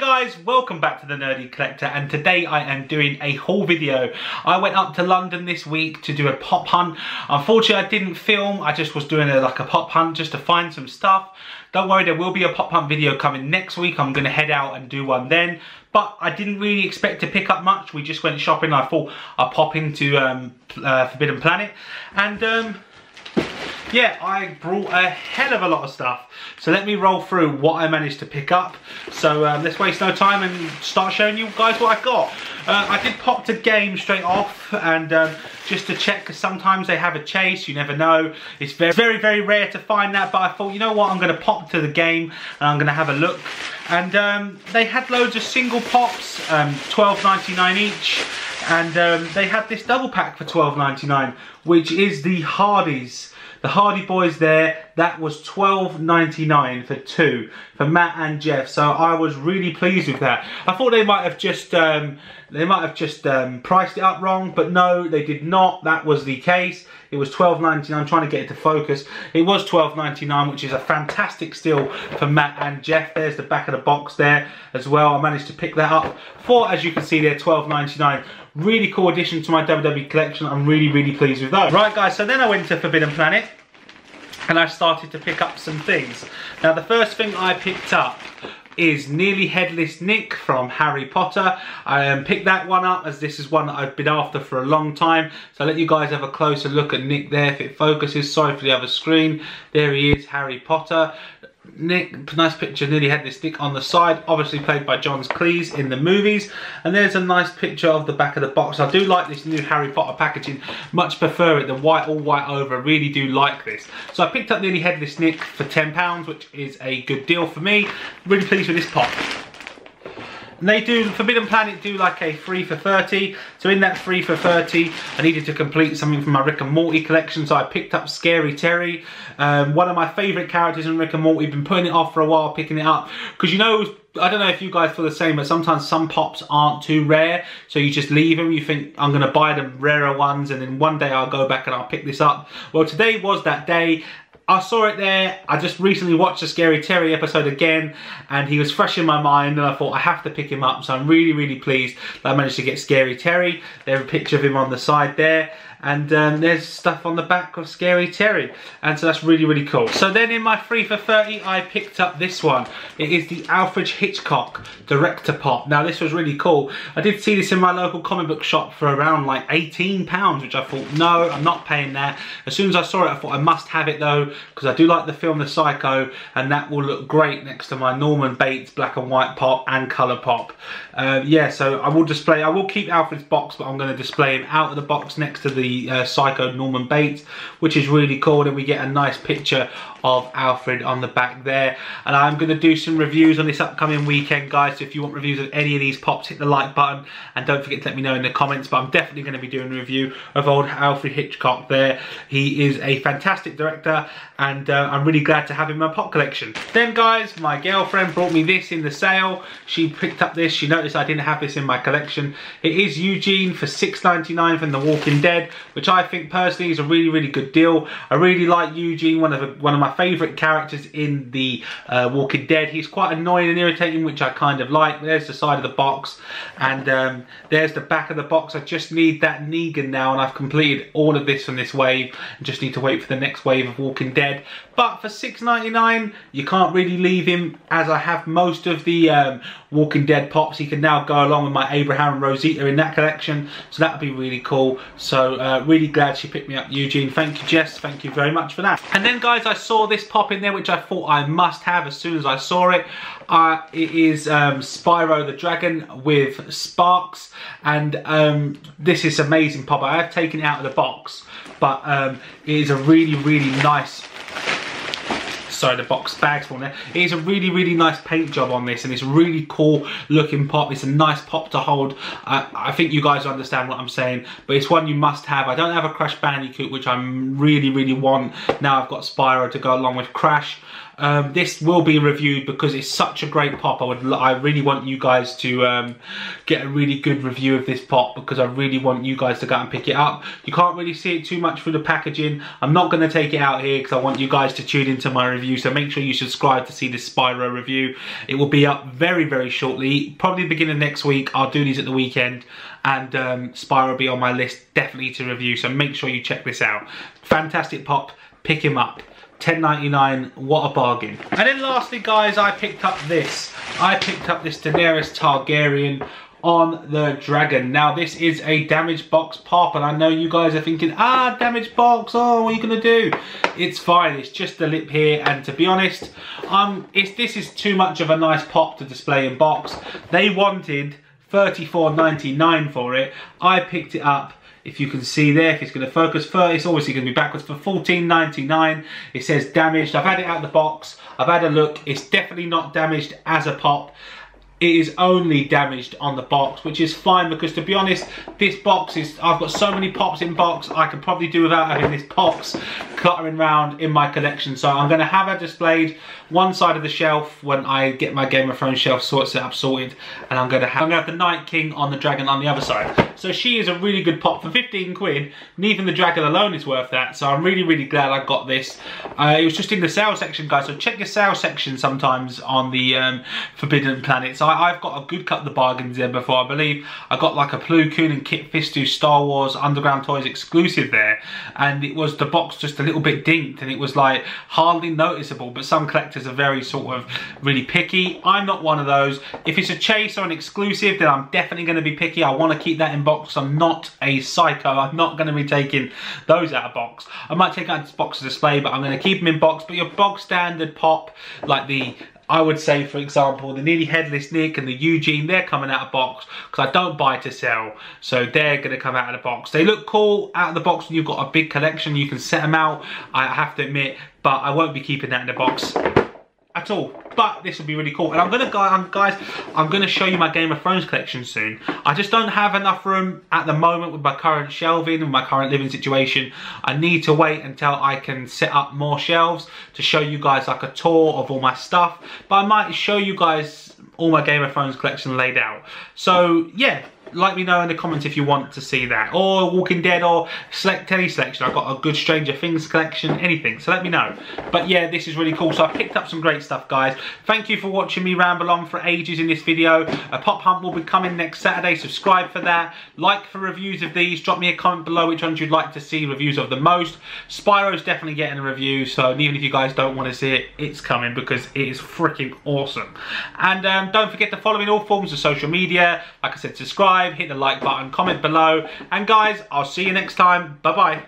guys, welcome back to the Nerdy Collector, and today I am doing a haul video. I went up to London this week to do a pop hunt. Unfortunately I didn't film, I just was doing like a pop hunt just to find some stuff. Don't worry, there will be a pop hunt video coming next week. I'm going to head out and do one then. But I didn't really expect to pick up much. We just went shopping. I thought I'd pop into Forbidden Planet. And yeah, I brought a hell of a lot of stuff. So let me roll through what I managed to pick up. So let's waste no time and start showing you guys what I got. I did pop to Game straight off, and just to check, because sometimes they have a chase, you never know. It's very, very rare to find that, but I thought, you know what, I'm going to pop to the Game and I'm going to have a look. And they had loads of single pops, £12.99 each. And they had this double pack for £12.99, which is the Hardys. The Hardy Boys there, that was £12.99 for two, for Matt and Jeff. So I was really pleased with that. I thought they might have just priced it up wrong, but no, they did not. That was the case. It was £12.99, trying to get it to focus. It was £12.99, which is a fantastic steal for Matt and Jeff. There's the back of the box there as well. I managed to pick that up for, as you can see there, £12.99. Really cool addition to my WWE collection. I'm really pleased with those. Right guys, so then I went to Forbidden Planet and I started to pick up some things. Now the first thing I picked up is Nearly Headless Nick from Harry Potter. I picked that one up as this is one that I've been after for a long time. So I'll let you guys have a closer look at Nick there if it focuses. Sorry for the other screen. There he is, Harry Potter. Nick, nice picture, Nearly Headless Nick on the side, obviously played by John Cleese in the movies. And there's a nice picture of the back of the box. I do like this new Harry Potter packaging, much prefer it, the white, all white over. I really do like this. So I picked up Nearly Headless Nick for £10, which is a good deal for me. Really pleased with this pop. And they do, Forbidden Planet do like a 3 for £30. So in that 3 for £30, I needed to complete something from my Rick and Morty collection. So I picked up Scary Terry, one of my favourite characters in Rick and Morty. Been putting it off for a while, picking it up. Because you know, I don't know if you guys feel the same, but sometimes some pops aren't too rare. So you just leave them. You think, I'm going to buy the rarer ones. And then one day I'll go back and I'll pick this up. Well, today was that day. I saw it there. I just recently watched the Scary Terry episode again and he was fresh in my mind and I thought I have to pick him up. So I'm really pleased that I managed to get Scary Terry. There's a picture of him on the side there. And there's stuff on the back of Scary Terry. And so that's really cool. So then in my 3 for 30, I picked up this one. It is the Alfred Hitchcock Director Pop. Now this was really cool. I did see this in my local comic book shop for around like £18, which I thought, no, I'm not paying that. As soon as I saw it, I thought I must have it though, because I do like the film The Psycho, and that will look great next to my Norman Bates black and white pop and colour pop. Yeah, so I will keep Alfred's box, but I'm going to display him out of the box next to the Psycho Norman Bates, which is really cool. And we get a nice picture of Alfred on the back there. And I'm going to do some reviews on this upcoming weekend, guys. So if you want reviews of any of these pops, hit the like button and don't forget to let me know in the comments. But I'm definitely going to be doing a review of old Alfred Hitchcock there. He is a fantastic director and I'm really glad to have him in my pop collection. Then guys, my girlfriend brought me this in the sale. She picked up this. She noticed I didn't have this in my collection. It is Eugene for $6.99 from The Walking Dead, which I think personally is a really good deal. I really like Eugene, one of my favourite characters in the Walking Dead. He's quite annoying and irritating, which I kind of like. There's the side of the box, and there's the back of the box. I just need that Negan now, and I've completed all of this from this wave. I just need to wait for the next wave of Walking Dead. But for $6.99, you can't really leave him, as I have most of the Walking Dead pops. He can now go along with my Abraham and Rosita in that collection, so that would be really cool. So really glad she picked me up Eugene. Thank you, Jess. Thank you very much for that. And then guys, I saw this pop in there, which I thought I must have as soon as I saw it. It is Spyro the Dragon with Sparks, and this is amazing pop. I have taken it out of the box, but it is a really nice, sorry, the box bags from there. It is a really nice paint job on this, and it's really cool looking pop. It's a nice pop to hold. I think you guys understand what I'm saying, but it's one you must have. I don't have a Crash Bandicoot, which I really want. Now I've got Spyro to go along with Crash. This will be reviewed because it's such a great pop. I really want you guys to get a really good review of this pop, because I really want you guys to go out and pick it up. You can't really see it too much through the packaging. I'm not going to take it out here because I want you guys to tune into my review, so make sure you subscribe to see this Spyro review. It will be up very, very shortly, probably the beginning of next week. I'll do these at the weekend, and Spyro will be on my list definitely to review, so make sure you check this out. Fantastic pop, pick him up. $10.99, what a bargain. And then lastly, guys, I picked up this. I picked up this Daenerys Targaryen on the Dragon. Now, this is a damaged box pop, and I know you guys are thinking, ah, damaged box, oh, what are you gonna do? It's fine, it's just the lip here, and to be honest, this is too much of a nice pop to display in box. They wanted $34.99 for it. I picked it up, if you can see there, if it's going to focus, it's obviously going to be backwards, for $14.99. It says damaged. I've had it out of the box. I've had a look. It's definitely not damaged as a pop. It is only damaged on the box, which is fine, because to be honest, this box is, I've got so many pops in box, I could probably do without having this box cluttering around in my collection. So I'm going to have her displayed one side of the shelf when I get my Game of Thrones shelf sorted, and I'm going to have the Night King on the Dragon on the other side. So she is a really good pop for 15 quid, and even the Dragon alone is worth that. So I'm really, really glad I got this. It was just in the sale section, guys, so check your sale section sometimes on the Forbidden Planet. So I've got a good cut of the bargains there before. I believe I got like a Plo Koon and Kit Fisto Star Wars Underground Toys exclusive there, and it was the box just a little bit dinked, and it was like hardly noticeable, but some collectors are very sort of really picky. I'm not one of those. If it's a chase or an exclusive, then I'm definitely going to be picky. I want to keep that in box. I'm not a psycho. I'm not going to be taking those out of box. I might take out this box to display, but I'm going to keep them in box. But your bog standard pop, like the, I would say, for example, the Nearly Headless Nick and the Eugene, they're coming out of box because I don't buy to sell. So they're going to come out of the box. They look cool out of the box when you've got a big collection. You can set them out, I have to admit, but I won't be keeping that in the box at all. But this will be really cool. And I'm going to, guys, I'm going to show you my Game of Thrones collection soon. I just don't have enough room at the moment with my current shelving and my current living situation. I need to wait until I can set up more shelves to show you guys like a tour of all my stuff. But I might show you guys all my Game of Thrones collection laid out. So, yeah. Let me know in the comments if you want to see that, or Walking Dead, or select any selection. I've got a good Stranger Things collection, anything, so let me know. But yeah, this is really cool, so I picked up some great stuff, guys. Thank you for watching me ramble on for ages in this video. A pop hunt will be coming next Saturday. Subscribe for that, like for reviews of these, drop me a comment below which ones you'd like to see reviews of the most. Spyro's definitely getting a review, so even if you guys don't want to see it, it's coming, because it is freaking awesome. And don't forget to follow me in all forms of social media. Like I said, subscribe, hit the like button, comment below, and guys, I'll see you next time. Bye bye.